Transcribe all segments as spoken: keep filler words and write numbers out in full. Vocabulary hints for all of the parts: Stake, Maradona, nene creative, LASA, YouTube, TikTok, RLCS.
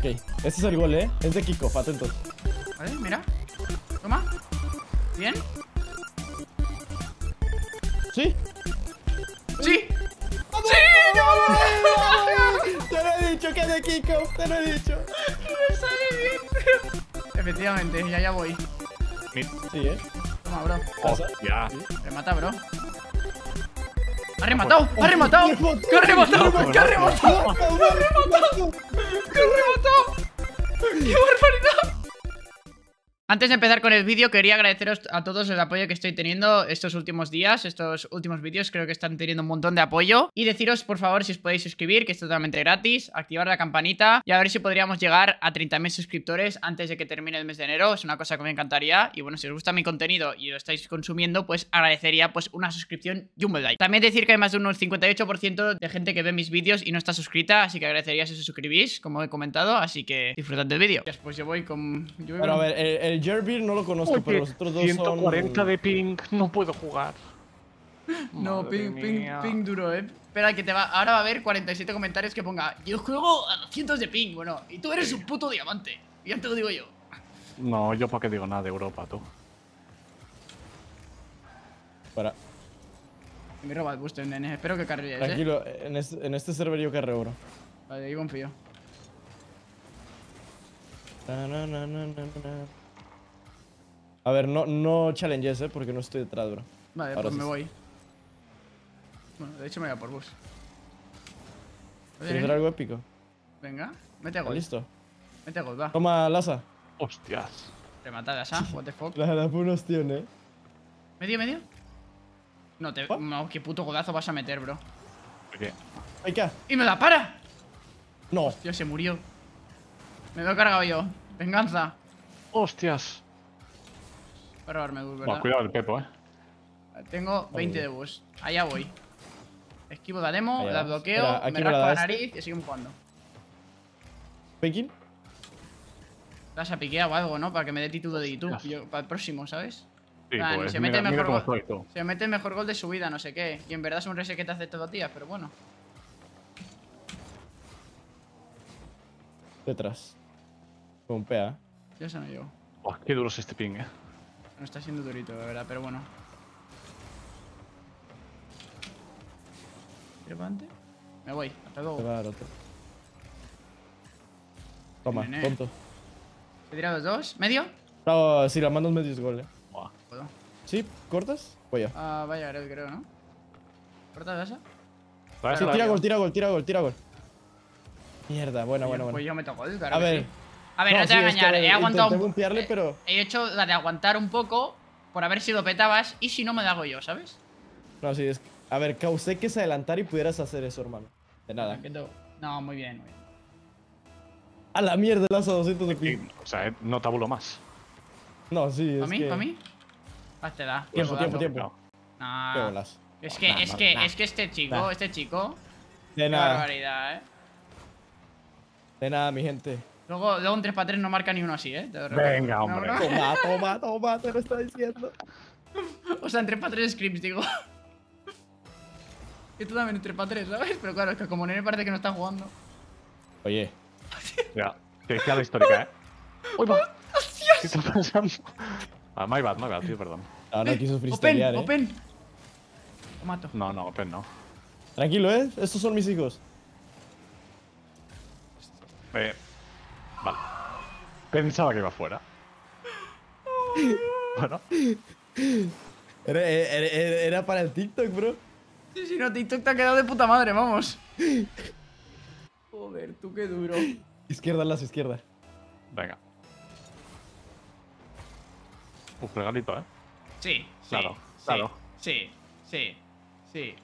Ok, este es el gol, eh. Es de Kiko, atentos. A ver, mira. Toma. Bien. Sí. Sí. ¡Oh, sí! ¡No! ¡No! Te lo he dicho que es de Kiko. Te lo he dicho. Me sale bien, tío. Efectivamente, ya, ya voy. Sí, eh. Toma, bro. Oh, ya. Remata, bro. ¡Ha rematado! ¡Ha rematado! ¡Que ha rematado! ¡Que ha rematado! ¡Que ha rematado! ¡Que ha rematado! ¡Qué barbaridad! Antes de empezar con el vídeo, quería agradeceros a todos el apoyo que estoy teniendo estos últimos días, estos últimos vídeos, creo que están teniendo un montón de apoyo. Y deciros, por favor, si os podéis suscribir, que es totalmente gratis, activar la campanita y a ver si podríamos llegar a treinta mil suscriptores antes de que termine el mes de enero. Es una cosa que me encantaría. Y bueno, si os gusta mi contenido y lo estáis consumiendo, pues agradecería pues una suscripción y un buen like. También decir que hay más de un cincuenta y ocho por ciento de gente que ve mis vídeos y no está suscrita, así que agradecería si os suscribís, como he comentado, así que disfrutad del vídeo. Pues yo voy con... Yo voy Pero, con... a ver, el, el... Jerbeer no lo conozco, oye, pero los otros dos ciento cuarenta son... de ping, no puedo jugar. No, ping, ping, ping duro, eh. Espera, que te va... Ahora va a haber cuarenta y siete comentarios que ponga yo juego a doscientos de ping, bueno, y tú eres un puto diamante. Ya te lo digo yo. No, yo para qué digo nada de Europa, tú. Para. Me roba el gusto, nene. Espero que carrees, tranquilo, eh. en este, en este server yo carreo, bro. Vale, ahí confío. Na, na, na, na, na. A ver, no, no challenges, eh, porque no estoy detrás, bro. Vale, ahora pues sí me voy. Bueno, de hecho me voy a por bus. ¿Quieres ver algo épico? Venga, mete a gol. Listo. Mete a gol, va. Toma, Laza. Hostias. Remata Laza, what the fuck. La fue una opción, eh. ¿Medio, medio? No, te... no, qué puto golazo vas a meter, bro. ¿Qué? Ay, ¿qué? ¡Y me la para! No. Hostia, se murió. Me lo he cargado yo. Venganza. Hostias. Voy a robarme bus, ¿verdad? Bueno, cuidado el Pepo, eh. Tengo veinte oh, de bus. Allá voy. Esquivo la demo, allá la bloqueo, espera, aquí me rasco la, la nariz y sigo jugando. ¿Pekin? Vas a piquear o algo, ¿no? Para que me dé título de YouTube. Yo, para el próximo, ¿sabes? Sí, nah, pues, se mete mira, el mejor mira gol. Soy, se mete el mejor gol de su vida, no sé qué. Y en verdad es un reset que te hace todos los días, pero bueno. Detrás. Pompea. Ya se me llevo. Oh, qué duro es este ping, eh. No está siendo durito, de verdad, pero bueno. ¿Tiro para adelante? Me voy, hasta luego. Te va a dar otro. Toma, nene, tonto. ¿He tirado los dos? ¿Medio? No, si la mando un medio es gol, eh. Buah. ¿Puedo? ¿Sí? ¿Cortas? Voy yo. Ah, vaya, creo, creo, ¿no? ¿Cortas esa? Vale, sí, tira gol, tira gol, tira gol, tira gol. Mierda, buena, buena, buena. Pues yo me toco el cara. A ver. A ver, no, no te voy a engañar, he aguantado un poco. Eh, pero... He hecho la de aguantar un poco por haber sido petabas y si no me la hago yo, ¿sabes? No, sí, es que... A ver, causé que se adelantara y pudieras hacer eso, hermano. De nada. No, muy bien, muy bien. A la mierda, Laza doscientos de ping. O sea, no tabulo más. No, sí, es ¿Para mí? Que... ¿Para mí? Ah, te da. Tiempo, tiempo, tiempo. No. No. Es que, nah, es que, nah. es que este chico, nah. este chico... De qué nada. Barbaridad, eh. De nada, mi gente. Luego, luego un tres para tres no marca ni uno así, eh. Venga, hombre. No, no. Toma, toma, toma, te lo está diciendo. O sea, en tres para tres scrims, digo. Que tú también en tres para tres, ¿sabes? Pero claro, es que como nene parece que no está jugando. Oye. Ya, que es la histórica, eh. ¡Uy, va! ¡Hostias! ¿Qué está pasando? Ah, my bad, my bad, tío, perdón. Ah, no quiso freestylear, eh. Open, open. Lo mato. No, no, open no. Tranquilo, eh. Estos son mis hijos. Eh... Vale. Pensaba que iba fuera. Bueno. Era, era, era para el TikTok, bro. Sí, sí, no, TikTok te ha quedado de puta madre, vamos. Joder, tú qué duro. Izquierda, Lazo, izquierda. Venga. Uf, regalito, ¿eh? Sí, claro, sí, claro. Sí, sí, sí.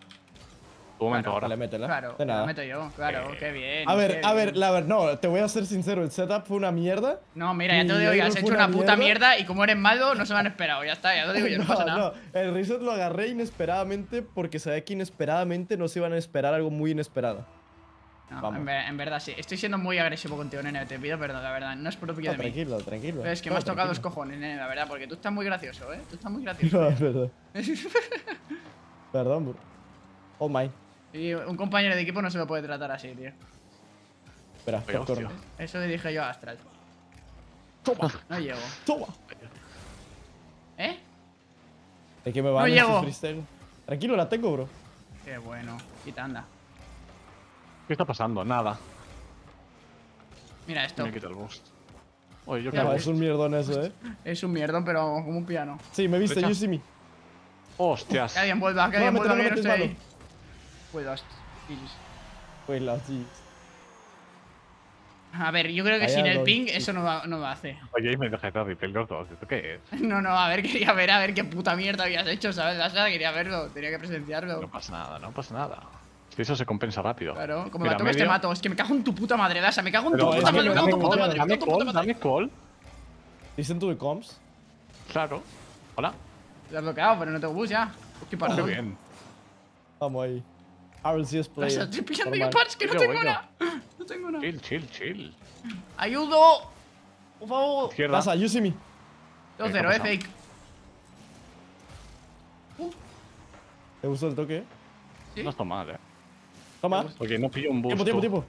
Un momento, claro, ahora. Le métela. Claro, la meto yo. Claro, eh. qué bien. A ver, bien. a ver, la ver, no, te voy a ser sincero, el setup fue una mierda. No, mira, ya te lo digo, ya has hecho una puta mierda. mierda y como eres malo, no se me han esperado, ya está, ya lo digo, yo no, no pasa nada. No, el reset lo agarré inesperadamente porque sabía que inesperadamente no se iban a esperar algo muy inesperado. No, en, ver, en verdad sí, estoy siendo muy agresivo contigo, nene, te pido perdón, la verdad, no es propio no, de mí. Tranquilo, tranquilo. Pero es que no, me has tranquilo. tocado los cojones, nene, la verdad, porque tú estás muy gracioso, ¿eh? Tú estás muy gracioso. No, es verdad. Perdón, bro. Oh my. Y un compañero de equipo no se lo puede tratar así, tío. Espera, corno. Eso le dije yo a Astral. Toma. No llego. Toma. ¿Eh? ¿De qué me va? No llego. Tranquilo, la tengo, bro. Qué bueno. Quita, anda. ¿Qué está pasando? Nada. Mira esto. Me quita el boost. Oye, yo claro, es un mierdón eso, eh. Es un mierdón, pero como un piano. Sí, me viste, you see me. Hostias. Que alguien vuelva, que alguien vuelva, que no sé. Pues las Pues las A ver, yo creo que sin el ping eso no va, no va a hacer. Oye, y me deja de replay los dos, ¿esto qué es? No, no, a ver, quería ver, a ver qué puta mierda habías hecho, ¿sabes? O sea, quería verlo, tenía que presenciarlo. No pasa nada, no pasa nada. Eso se compensa rápido. Claro, como me toques medio... te mato. Es que me cago en tu puta madre, Dasha. Me cago en tu puta madre. Dame call, dame call. ¿Dicen tú de comms? Claro. Hola. Te has bloqueado, pero no tengo bus ya. Qué parado. Muy bien. Vamos ahí. R L C S player. Estoy pillando yo parts, que no tengo nada. No tengo nada. Chill, chill, chill. Ayudo. Por favor. Dasha, you see me. dos cero, eh, fake. ¿Te gustó el toque? No está mal, eh. Toma. Porque no pillo un boost. Tiempo, tiempo, tiempo.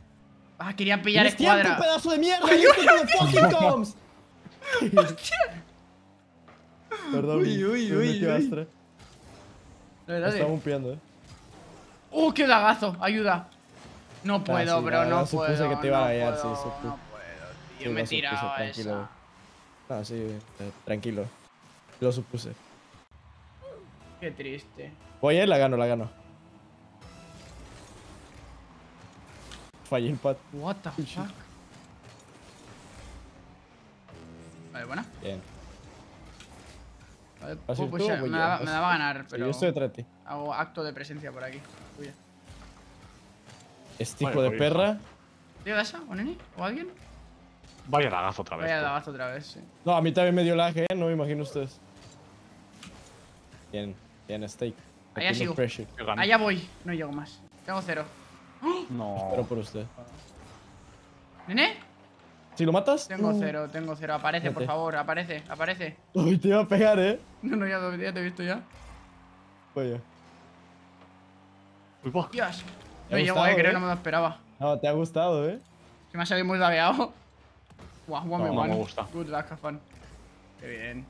Ah, querían pillar escuadra. ¡Tiempo, pedazo de mierda! ¡Yo de fucking comms! ¡Hostia! Perdón, uy, uy, uy, uy. Estamos bumpeando, eh. ¡Uh, qué lagazo! ¡Ayuda! No puedo, bro, no puedo. Supuse que te iba a hallar, sí, eso tú. No puedo, tío. Me he tirado a esa. No, sí, tranquilo. Lo supuse. Qué triste. Voy a ir, la gano, la gano. Fallé el pad. What the fuck. Vale, buena. Bien. Vale, puedo pushar. Me daba a ganar, pero. Yo estoy detrás de ti. Hago acto de presencia por aquí. Uy. Este hijo de perra. ¿Te dio Dasha? ¿O Neni? ¿O alguien? Vaya lagazo otra vez. Vaya lagazo otra vez, sí. No, a mí también me dio lag, eh. No me imagino ustedes. Bien, bien, Stake. Allá sigo. Allá voy. No llego más. Tengo cero. No. Espero por usted. ¿Nene? ¿Si lo matas? Tengo cero, tengo cero. Aparece, por favor, aparece, aparece. Uy, te iba a pegar, eh. No, no, ya, ya te he visto ya. Oye. Uy, po. Dios. No llego, eh, creo que no me lo esperaba. No, te ha gustado, eh. Se me ha salido muy dabeado. Guau, guau, me gusta. No me gusta. Good luck, Jafan. Qué bien.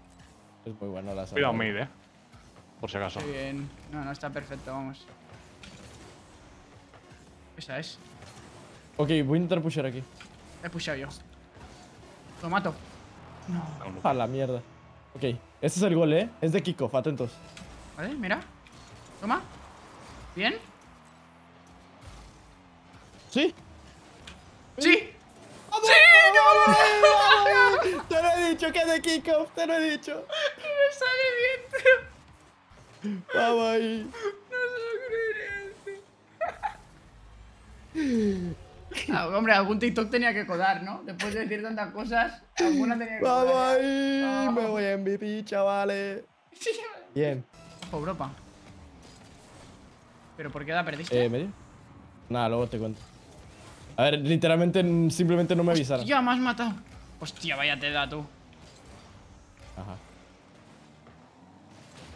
Es muy bueno la salida. Cuidado, mid, eh. Por si acaso. Qué bien. No, no, está perfecto, vamos. Esa es. Ok, voy a intentar pushar aquí. He pushado yo. Lo mato. No. A la mierda. Ok, este es el gol, eh. Es de kickoff, atentos. Vale, mira. Toma. Bien. Sí. Sí. ¡Vamos! ¡Sí! ¡No! Te lo he dicho que es de kickoff, te lo he dicho. No me sale bien, tío. Vamos ahí. Ah, hombre, algún TikTok tenía que codar, ¿no? Después de decir tantas cosas, alguna tenía que codar. ¡Vamos ahí! Oh. ¡Me voy a M V P, chavales! Sí, chavales. Bien. Ojo, Europa. ¿Pero por qué la perdiste? Eh, ¿medio? Nada, luego te cuento. A ver, literalmente, simplemente no me avisaron. ¡Hostia, me has matado! ¡Hostia, vaya te da, tú! Ajá.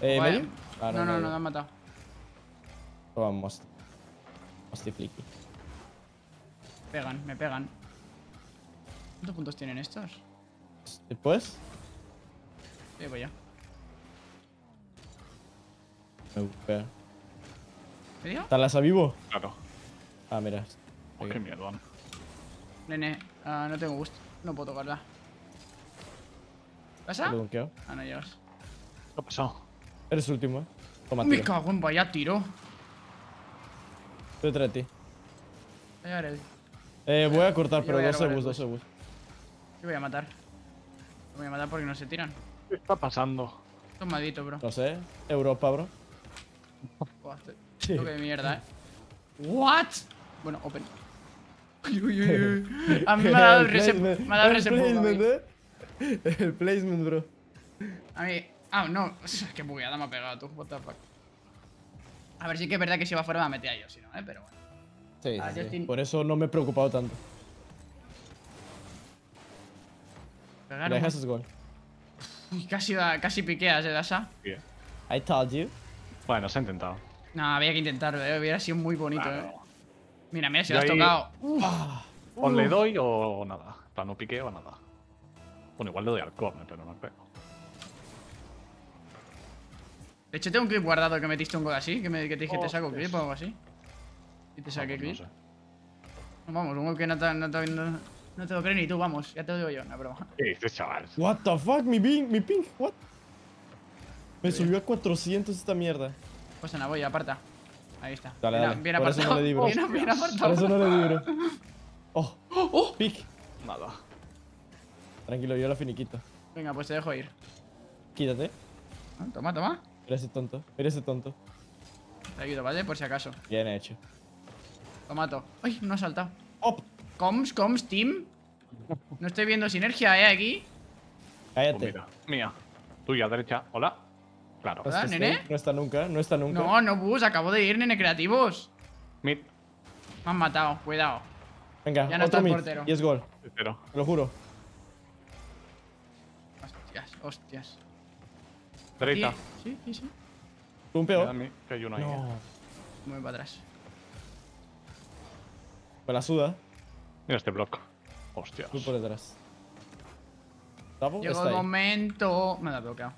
¿Eh, vaya. medio? Ah, no, no, no, no, no, me han matado. Vamos. Hostia, flicky. Me pegan, me pegan. ¿Cuántos puntos tienen estos? ¿Después? Sí, voy ya. Me pega. ¿Me dio? ¿Estás a vivo? Claro. Ah, mira. Oh, qué mierda. Nene, uh, no tengo gusto. No puedo tocarla. ¿Pasa? Ah, no llegas. ¿Qué ha pasado? Eres último, eh. Toma, me cago en vaya tiro. Estoy detrás de ti. Voy a Eh, voy a cortar, pero dos segundos, dos segundos. Yo voy a matar. Yo voy a matar porque no se tiran. ¿Qué está pasando? Tomadito, bro. No sé. Europa, bro. Toque de mierda, eh. What? Bueno, open. Uy, uy, uy. A mí me ha dado el reset. Me ha dado el reset. El placement, bro. A mí. Ah, no. Qué bugueada me ha pegado, tú. What the fuck. A ver, sí que es verdad que si va fuera me la metía yo, si no, eh, pero bueno. Sí, ah, sí, sí. Por eso no me he preocupado tanto. Pegar, ¿no? Dejas es gol. Uy, casi, casi piqueas, ¿eh, Dasha? Yeah. I told you. Bueno, se ha intentado. No, había que intentarlo, ¿eh? Hubiera sido muy bonito, claro. eh. Mira, mira si lo has ahí... tocado. Uf. O uh. le doy o nada. O sea, no piqueo o nada. Bueno, igual le doy al corner, pero no creo. De hecho, tengo un clip guardado que metiste un gol así. Que, me, que te dije, oh, te saco Dios. clip o algo así. Y te saqué clip. No sé. Vamos, un gol que no te, no, te, no, no te lo creo ni tú, vamos. Ya te lo digo yo, no, broma. ¿Qué dices, chaval? What the fuck, mi ping, mi ping, what? Me subió a cuatrocientos esta mierda. Pues nada, voy, aparta. Ahí está. Dale, dale. Bien, bien apartado. Por eso no le libro. Bien, bien apartado. Por eso no le libro. Oh, oh, pick. Nada. Tranquilo, yo la finiquito. Venga, pues te dejo ir. Quítate. Ah, toma, toma. Mira ese tonto, mira ese tonto. Te ayudo, ¿vale? Por si acaso. Bien hecho. Lo mato. Ay, no ha saltado. Oh. Coms, coms, team. No estoy viendo sinergia, eh, aquí. Cállate. Oh, mira. Mía. Tuya, derecha. Hola. Claro. ¿Hola, nene? No está nunca, no está nunca. No, no, bus, acabo de ir, nene, creativos. Mid. Me han matado, cuidado. Venga, ya no otro está el portero. Y es gol. Pero. Te lo juro. Hostias, hostias. Derecha. Sí, sí, sí. Un peor. Que hay uno ahí. No. Muy para atrás. Me la suda. Mira este block. Hostias. Tú por detrás. Llegó el momento. Me la he bloqueado.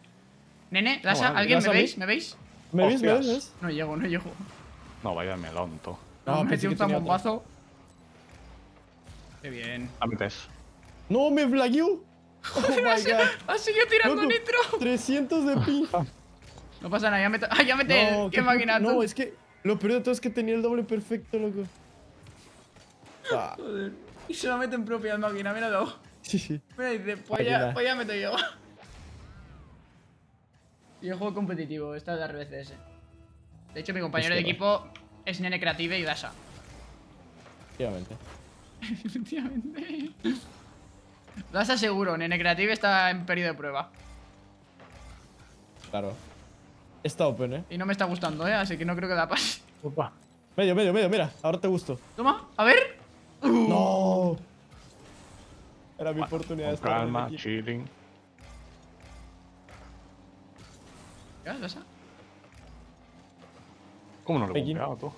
Nene, Lasa, no, ¿alguien me veis? ¿Me veis? ¿Me veis? ¿Me veis? No llego, no llego. No, vaya melón, tú. No, me metí un zambombazo. Qué bien. Antes. No, me blagueó. Oh my god. Ha seguido tirando loco, nitro. trescientos de ping. No pasa nada, ya me. Ah, ya me te. No, qué máquina. No, es que. Lo peor de todo es que tenía el doble perfecto, loco. Ah. Joder. Y se lo meten propia máquina, míralo. Sí, sí. Mira, dice, pues ya, pues ya meto yo. Y el juego competitivo, esta es la R L C S. De hecho, mi compañero este de equipo es Nene Creative y Dasa. Efectivamente. Efectivamente. Dasa seguro, Nene Creative está en periodo de prueba. Claro. Está open, eh. Y no me está gustando, eh, así que no creo que la pase. Opa. Medio, medio, medio, mira, ahora te gusto. Toma, a ver. Uh. No. Era mi bueno, oportunidad de estar. Calma, aquí. Chilling. ¿Qué pasa? ¿Cómo no lo he bloqueado tú?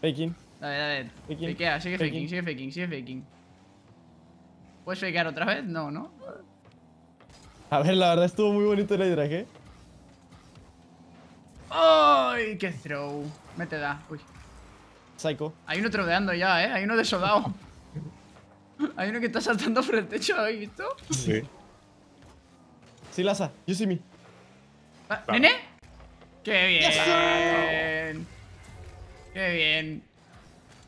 Faking. Dale, dale. Faking. Fakea, sigue faking, faking, sigue faking, sigue faking. ¿Puedes fakear otra vez? No, ¿no? A ver, la verdad estuvo muy bonito el drag, ¿eh? ¡Ay! ¡Qué throw! Me te da, uy. Psycho. Hay uno trodeando ya, ¿eh? Hay uno desolado. Hay uno que está saltando por el techo, ¿lo habéis visto? Sí. Sí, Laza, you see me. Ah, claro. ¿Nene? ¡Qué bien! Yes. ¡Qué bien!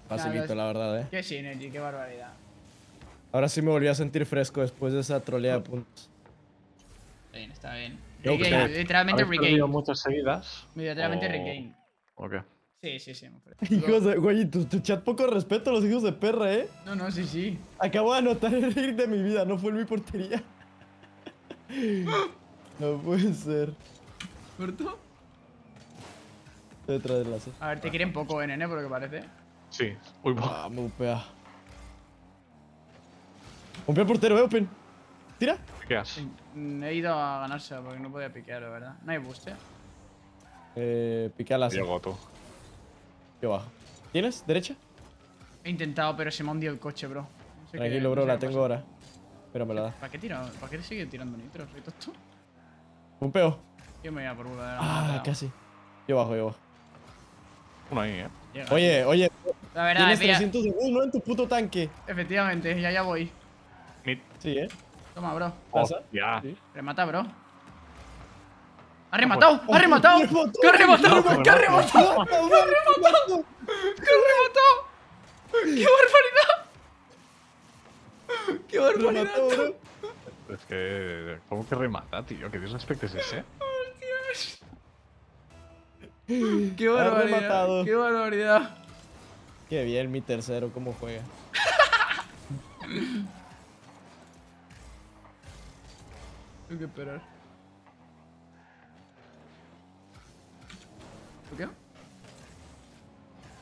Facilito, claro, la verdad, eh. Qué synergy, qué barbaridad. Ahora sí me volví a sentir fresco después de esa trolea de puntos. Está bien, está bien. Regame, literalmente regame. Muchas seguidas. Literalmente o... regame. Ok. Sí, sí, sí. Hijos de. Güey, tu, tu chat poco respeto a los hijos de perra, eh. No, no, sí, sí. Acabo de anotar el reel de mi vida, no fue en mi portería. No puede ser. ¿Corto? Detrás del lazo. A ver, te quieren poco, N N, por lo que parece. Sí. Uy, va. Ah, me upea. Umpea el portero, eh, open. Tira. Piqueas. He ido a ganarse porque no podía piquear, la verdad. No hay boost, eh. Eh, piquea la lazo. Llego tú. Yo bajo. ¿Tienes? ¿Derecha? He intentado, pero se me ha hundido el coche, bro. No sé. Tranquilo, bro, no sé la tengo pasa. Ahora. Pero me la da. ¿Para qué, tiro? ¿Para qué sigue tirando nitro? ¿Soy tonto? Umpeo. Yo me voy a por una de la. Ah, mala. Casi. Yo bajo, yo bajo. Uno ahí, eh. Llega, oye, tío. Oye. La verdad, tienes trescientos de uno en tu puto tanque. Efectivamente, ya, ya voy. Mid. Sí, eh. Toma, bro. Oh, ya. Sí. Remata, bro. ¡Ha rematado! ¡Ha rematado! ¡Que ha rematado! ¡Que ha rematado! ¡Que ha rematado! ¡Que ha rematado! ¡Qué barbaridad! ¡Qué barbaridad! Es que. ¿Cómo que remata, tío? Que Dios respete ese. ¡Qué barbaridad! ¡Qué barbaridad! ¡Qué bien mi tercero, cómo juega! Tengo que esperar. ¿Tú qué?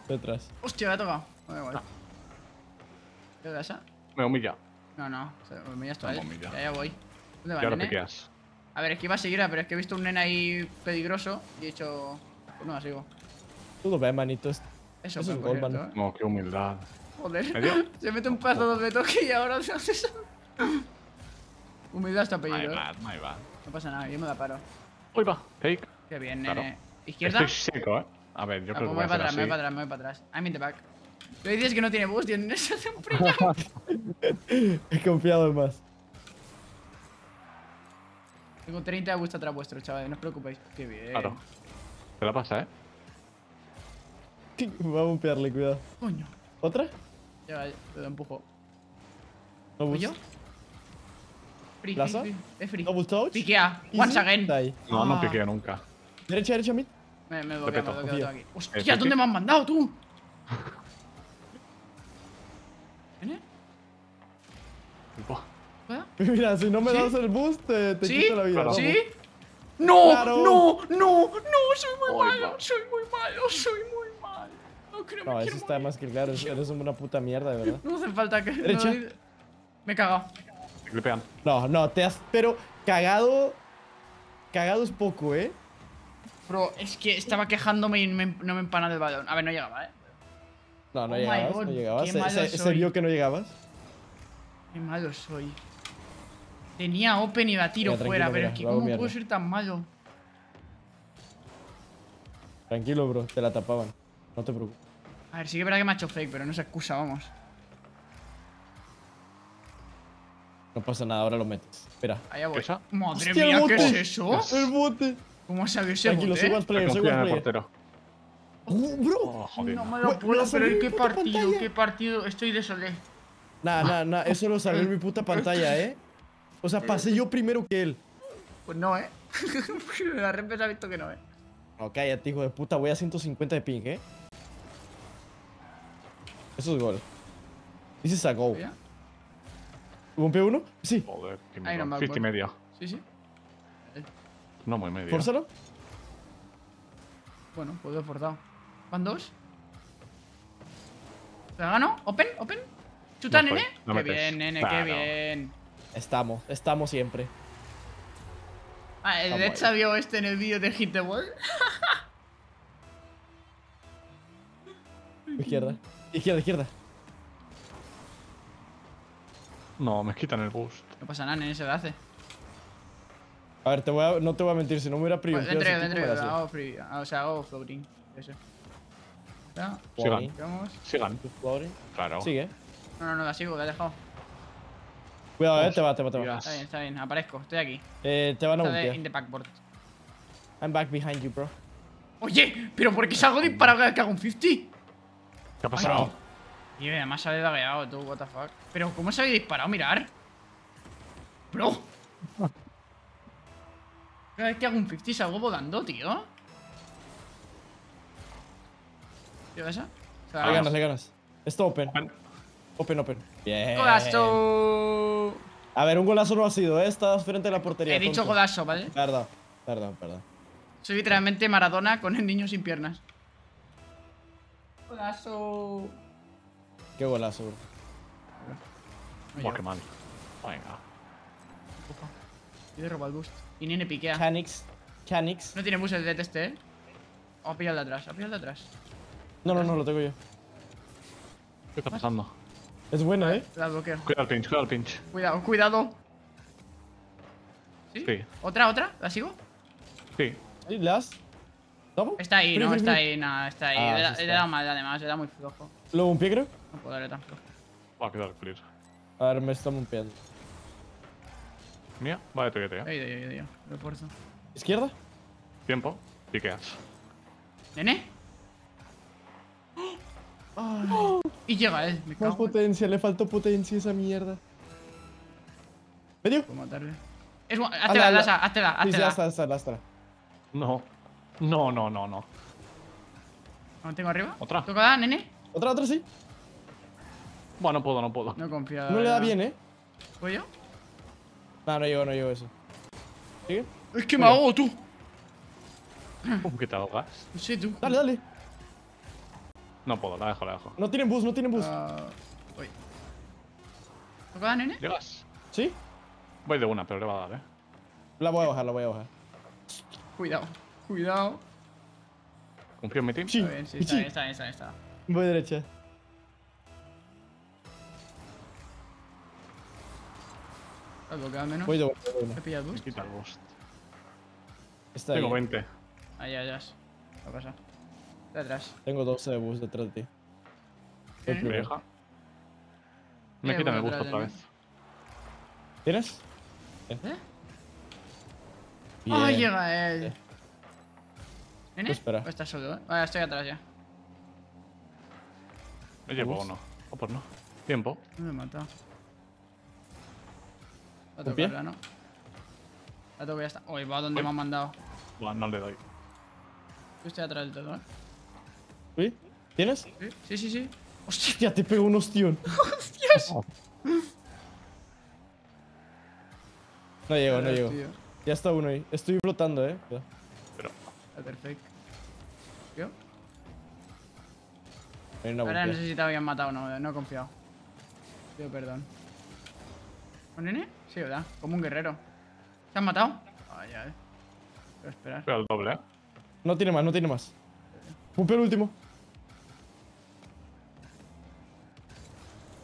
Detrás. ¡Hostia, me ha tocado! No da igual. ¿Qué pasa? Me humilla. No, no, me humillas tú. Ya, ya voy. ¿Dónde va, nene? A ver, es que iba a seguir, pero es que he visto un nene ahí peligroso y he hecho. No, sigo. Tú lo ves, manito. Eso, eso es un gol, man. No, qué humildad. Joder. ¿Adiós? Se mete un paso dos de toque y ahora se hace eso. Humildad está apellido. My bad, my bad. No pasa nada, yo me la paro. Uy, va. Fake. Qué bien, claro. Nene. ¿Izquierda? Estoy seco, eh. A ver, yo ah, creo que voy a hacer así. Me voy para atrás, me voy para atrás. I'm in the back. Lo dices que no tiene boost, tío. No se hace un free jump. He confiado en más. Tengo treinta de boost atrás vuestro, chavales. No os preocupéis. Qué bien. Claro. Te la pasa, eh. Va a bumpearle, cuidado. Coño. ¿Otra? Ya va, te lo empujo. ¿No boost? ¿Yo? Free, free, free. Es free. Double touch. Piquea. Once again. No, no piquea nunca. Derecha, derecha, mid. Me, me bloqueo, me bloqueo todo aquí. Hostia, ¿dónde me han mandado, tú? ¿Viene? Mira, si no me das el boost, te quito la vida. ¿Sí? ¡No! ¡No! ¡No! ¡No! ¡Soy muy malo! ¡Soy muy malo! ¡Soy muy malo! No creo que me quiero morir. No, eso está más que claro. Eres una puta mierda, de verdad. No hace falta que... Derecha. Me he cagado. Le pegan. No, no, te has... Pero cagado... Cagado es poco, ¿eh? Bro, es que estaba quejándome y me, no me empana del balón. A ver, no llegaba, ¿eh? No, no oh llegabas, God, no llegabas. Se, se, se vio que no llegabas. Qué malo soy. Tenía open y la tiro mira, fuera, pero mira, es que ¿cómo mierda. Puedo ser tan malo? Tranquilo, bro, te la tapaban. No te preocupes. A ver, sí que es verdad que me ha hecho fake, pero no se excusa, vamos. No pasa nada, ahora lo metes. Espera. Allá voy. ¿Qué Madre Hostia, mía, ¿qué es eso? El bote. ¿Cómo salió ese bote? Tranquilo, soy one player, soy one player. Oh, bro. Oh, joder, no me lo puedo creer. ¿Qué partido? ¿Qué partido? Estoy desolé. Nah, nah, nah. Eso lo salió en mi puta pantalla, eh. O sea, pasé yo primero que él. Pues no, eh. La rep se ha visto que no, eh. No, cállate, hijo de puta. Voy a ciento cincuenta de ping, eh. Eso es gol. This is a goal. ¿Bompeo uno? Sí. Joder, que me no cincuenta y media. Sí, sí. No, muy media. ¿Fórzalo? Bueno, pues lo he forzado. ¿Van dos? ¿La gano? ¿Open? ¿Open? ¿Chuta, no nene? No qué bien, nene, claro. Qué bien. Estamos, estamos siempre. Ah, el Decha vio este en el vídeo de Hit the Wall. Izquierda, izquierda, izquierda. No, me quitan el boost. No pasa nada, nene, se lo hace. A ver, te voy a, no te voy a mentir, si no me hubiera privilegiado. Bueno, dentro, dentro, hago free, o sea, hago floating. Eso. ¿Está? Sigan. Vamos. Sigan. Claro. Sigue. No, no, no, la sigo, la he dejado. Cuidado, eh, te va, te va, te va. Está bien, está bien, aparezco, estoy aquí. Eh, te van a buscar. In the backboard. I'm back behind you, bro. Oye, pero ¿por qué salgo disparado que hago un cincuenta? ¿Qué ha pasado? Y además se ha dedagueado, tú, what the fuck. Pero, ¿cómo se había disparado? Mirar. Bro. Cada vez que hago un cincuenta salgo volando, tío. ¿Qué pasa? Le ganas, le ganas. Está open. Open, open. Bien. ¡Golazo! A ver, un golazo no ha sido, ¿eh? Estás frente a la portería. He dicho golazo, ¿vale? Perdón, perdón, perdón. Soy literalmente Maradona con el niño sin piernas. ¡Golazo! ¡Qué golazo, bro! ¡Qué mal! Venga. Yo le robo el boost. Y nene piquea. Canix. Canix. No tiene boost el de este, eh. Vamos a pillar de atrás, a pillar de atrás. No, no, no, lo tengo yo. ¿Qué está pasando? Es buena, eh. La bloqueo. Cuidado al pinch, cuidado al pinch. Cuidado, cuidado. ¿Sí? Sí. ¿Otra, otra? ¿La sigo? Sí. ¿Las? ¿Double? Está ahí, no, está ahí, nada, está ahí. Le da mal, además, le da muy flojo. ¿Lo bumpeé, creo? No puedo darle tan flojo. Va a quedar clear. A ver, me está bumpeando. Mía, vale, te voy a Ahí, ahí, ahí, lo esfuerzo. ¿Izquierda? Tiempo, piqueas. ¿Nene? Ay. Oh. Y llega él, me cago. Más potencia, le faltó potencia a esa mierda. ¿Medio? Puedo matarle. Es hazte hazte la, hazte haztela, haztela. Sí, sí, no. No, no, no, no. ¿No tengo arriba? ¿Otra? ¿Toca la, nene? ¿Otra, otra, sí? Bueno, no puedo, no puedo. No confía. No le da bien, eh. ¿Puedo yo? No, no llevo, no llevo eso. ¿Sigue? Es que me ahogo, tú. ¿Por qué te ahogas? No sé, tú. Dale, dale. No puedo, la dejo, la dejo. No tienen bus, no tienen bus. Uh, ¿Tocada, nene? ¿Llegas? ¿Sí? Voy de una, pero le va a dar, eh. La voy a bajar, la voy a bajar. Cuidado, cuidado. ¿Confío en mi team? Sí. Está bien, sí, está bien, está bien, está bien, está bien. Voy derecha. He bloqueado al menos. Voy de vuelta, voy de vuelta. He pillado boost. Me quita el boost. Está Tengo ahí. veinte. Ahí, ahí, ahí. ¿Qué pasa? De atrás. Tengo doce de boost detrás de ti. ¿Tienes? Me deja. Me quitan el boost otra vez. ¿Tienes? ¿Eh? Bien. ¡Ay, llega él! ¿Viene? Espera. ¿O estás solo? Vale, estoy atrás ya. Me llevo uno. O por no. Tiempo. No me he matado. La tengo que hablar, ¿no? La tengo que ya está. Uy, va donde me han mandado. Bueno, no le doy. Yo estoy atrás del todo, ¿eh? ¿Sí? ¿Tienes? Sí, sí, sí. sí. ¡Hostia! Te pego un ostión. ¡Hostias! No llego, no llego. Tío. Ya está uno ahí. Estoy flotando, eh. Pero. Está perfecto. ¿Yo? Ahora no sé si te habían matado o no. No he confiado. Tío, perdón. ¿Un nene? Sí, ¿verdad? Como un guerrero. ¿Te han matado? Ah, ya, eh. Voy a esperar. Pero al doble, eh. No tiene más, no tiene más. Pumpeo el último.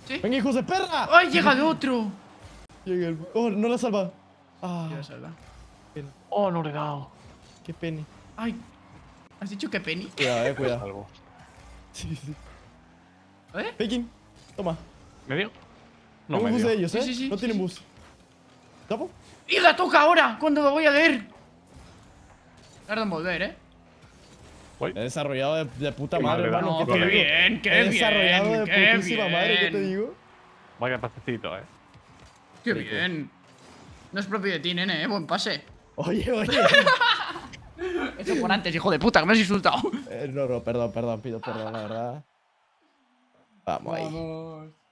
¿Sí? ¡Venga, hijos de perra! ¡Ay, llega el otro! Llega el... ¡Oh, no la salva! ¡Ah! Sí, la salva. ¡Oh, no le he dado! ¡Qué penny! ¡Ay! ¿Has dicho que penny? Cuidado, eh, cuidado. Sí, sí. ¿Eh? Pekin, toma. ¿Medio? No, medio. Tengo bus de ellos, eh. Sí, sí, sí, no sí, tienen sí. bus. ¿Tapo? ¡Y la toca ahora! ¿Cuándo lo voy a leer? Tarda en volver, eh. He desarrollado de, de puta madre, hermano. No, ¡Qué bien! ¡Qué bien! He desarrollado bien, de putísima madre, ¿qué te digo? Vaya pasecito, eh. ¡Qué Rico. bien! No es propio de ti, nene, eh. Buen pase. Oye, oye. Eso por antes, hijo de puta, que me has insultado. Eh, no, no, perdón, perdón, pido perdón, la verdad. Vamos ahí. Vamos.